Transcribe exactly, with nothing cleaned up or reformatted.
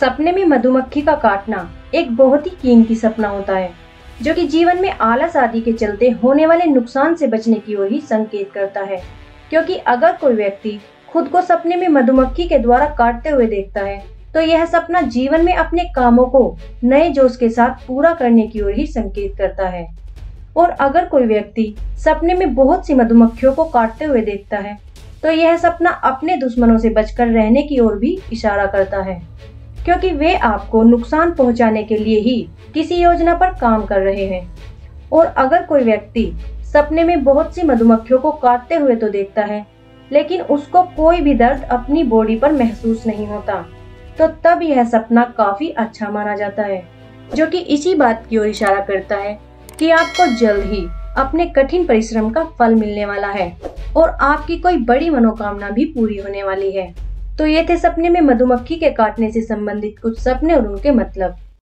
सपने में मधुमक्खी का काटना एक बहुत ही कीमती सपना होता है, जो कि जीवन में आलस आदि के चलते होने वाले नुकसान से बचने की ओर ही संकेत करता है। क्योंकि अगर कोई व्यक्ति खुद को सपने में मधुमक्खी के द्वारा काटते हुए देखता है तो यह सपना जीवन में अपने कामों को नए जोश के साथ पूरा करने की ओर ही संकेत करता है। और अगर कोई व्यक्ति सपने में बहुत सी मधुमक्खियों को काटते हुए देखता है तो यह सपना अपने दुश्मनों से बचकर रहने की ओर भी इशारा करता है, क्योंकि वे आपको नुकसान पहुंचाने के लिए ही किसी योजना पर काम कर रहे हैं। और अगर कोई व्यक्ति सपने में बहुत सी मधुमक्खियों को काटते हुए तो देखता है लेकिन उसको कोई भी दर्द अपनी बॉडी पर महसूस नहीं होता, तो तब यह सपना काफी अच्छा माना जाता है, जो कि इसी बात की ओर इशारा करता है कि आपको जल्द ही अपने कठिन परिश्रम का फल मिलने वाला है और आपकी कोई बड़ी मनोकामना भी पूरी होने वाली है। तो ये थे सपने में मधुमक्खी के काटने से संबंधित कुछ सपने और उनके मतलब।